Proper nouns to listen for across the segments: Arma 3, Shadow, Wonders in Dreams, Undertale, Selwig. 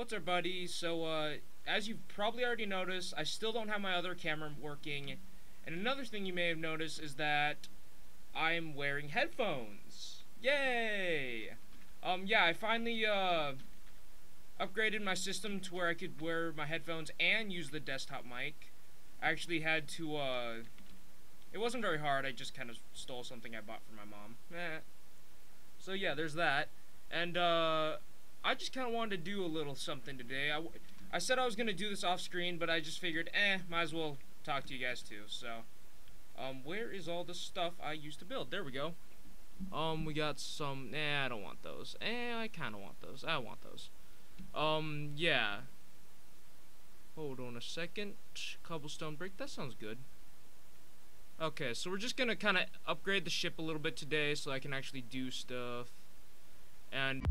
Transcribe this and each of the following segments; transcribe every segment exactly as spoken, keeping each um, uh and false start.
what's up, buddy? So, uh, as you've probably already noticed, I still don't have my other camera working. And another thing you may have noticed is that I'm wearing headphones. Yay! Um, yeah, I finally, uh, upgraded my system to where I could wear my headphones and use the desktop mic. I actually had to, uh, it wasn't very hard, I just kind of stole something I bought from my mom. Eh. So yeah, there's that. And, uh, I just kind of wanted to do a little something today. I, I said I was going to do this off screen, but I just figured, eh, might as well talk to you guys too. So, um, where is all the stuff I used to build? There we go. Um, we got some, nah, I don't want those. Eh, I kind of want those. I want those. Um, yeah. Hold on a second. Cobblestone brick, that sounds good. Okay, so we're just going to kind of upgrade the ship a little bit today so I can actually do stuff. And...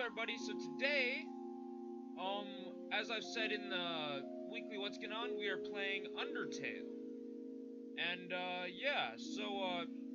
up, everybody? So today, um, as I've said in the weekly What's Going On, we are playing Undertale. And, uh, yeah, so, uh,